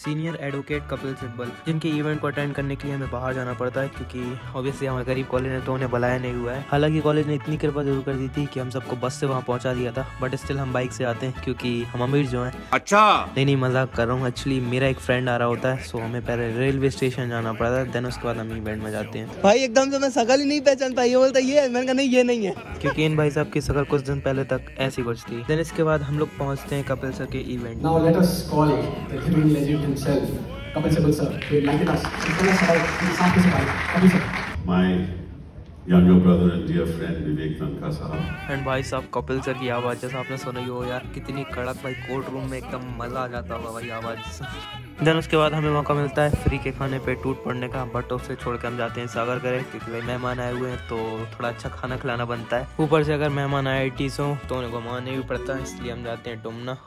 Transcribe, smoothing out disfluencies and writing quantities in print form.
Senior advocate Kapil Sibal, जिनके event को attend करने के लिए हमें बाहर जाना पड़ता है क्योंकि ऑब्वियसली हमारे गरीब कॉलेज ने तो उन्हें बुलाया नहीं हुआ है। हालांकि कॉलेज ने इतनी कृपा जरूर कर दी थी कि हम सबको बस से वहाँ पहुँचा दिया था, बट स्टिल हम बाइक से आते हैं क्योंकि हम अमीर जो हैं। अच्छा नहीं, मजाक कर रहा हूँ। एक्चुअली मेरा एक फ्रेंड आ रहा होता है, सो हमें पहले रेलवे स्टेशन जाना पड़ता है, देन उसके बाद हम इवेंट में जाते हैं। भाई एकदम से मैं शकल ही नहीं पहचान पाई, बोलता ये मैंने कहा नहीं ये नहीं है, क्योंकि इन भाई साहब की शकल कुछ दिन पहले तक ऐसी कुछ थी। देन इसके बाद हम लोग पहुँचते हैं कपिल सर के इवेंट में। Himself, Kapil Sibal sir, delighted us. Kapil sir, my younger brother and dear friend Vivek Nankas साहब एंड भाई साहब कपिल सर की आवाज़ जैसा आपने सुना ही हो यार, कितनी कड़क भाई, कोर्ट रूम में एकदम मज़ा आ जाता होगा भाई आवाज़। देन उसके बाद हमें मौका मिलता है फ्री के खाने पे टूट पड़ने का, बट उसे छोड़कर हम जाते हैं सागर करें क्योंकि भाई मेहमान आए हुए हैं तो थोड़ा अच्छा खाना खिलाना बनता है। ऊपर से अगर मेहमान आए टीस हों तो उन्हें घुमाना भी पड़ता है, इसलिए हम जाते हैं टुमना।